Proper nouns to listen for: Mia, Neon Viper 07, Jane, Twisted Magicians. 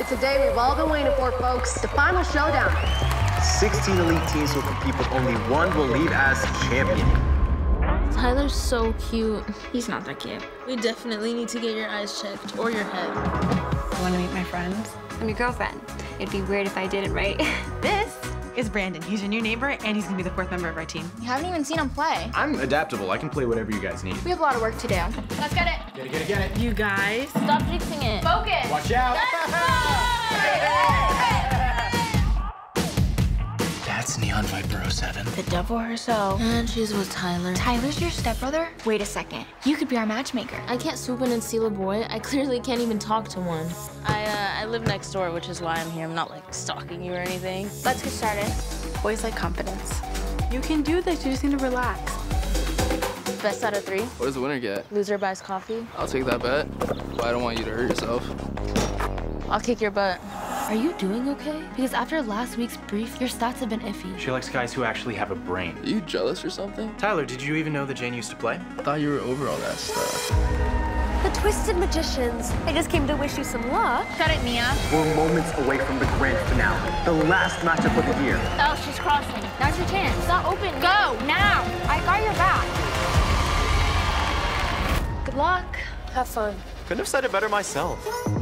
It's a day we've all been waiting for, folks. The final showdown. 16 elite teams will compete, but only one will leave as champion. Tyler's so cute. He's not that cute. We definitely need to get your eyes checked, or your head. I want to meet my friends. I'm your girlfriend. It'd be weird if I didn't, right? This is Brandon. He's your new neighbor, and he's gonna be the fourth member of our team. You haven't even seen him play. I'm adaptable. I can play whatever you guys need. We have a lot of work to do. Let's get it. Get it, get it, get it. You guys, stop fixing it. Focus. Watch out. That's Neon Viper 07. The devil herself. And she's with Tyler. Tyler's your stepbrother? Wait a second. You could be our matchmaker. I can't swoop in and steal a boy. I clearly can't even talk to one. I live next door, which is why I'm here. I'm not, like, stalking you or anything. Let's get started. Boys like confidence. You can do this. You just need to relax. Best out of three. What does the winner get? Loser buys coffee. I'll take that bet, but I don't want you to hurt yourself. I'll kick your butt. Are you doing okay? Because after last week's brief, your stats have been iffy. She likes guys who actually have a brain. Are you jealous or something? Tyler, did you even know that Jane used to play? I thought you were over all that stuff. The Twisted Magicians. I just came to wish you some luck. Shut it, Mia. We're moments away from the grand finale, the last matchup of the year. Oh, she's crossing. Now's your chance. It's not open. Go, now. I got your back. Good luck. Have fun. Couldn't have said it better myself.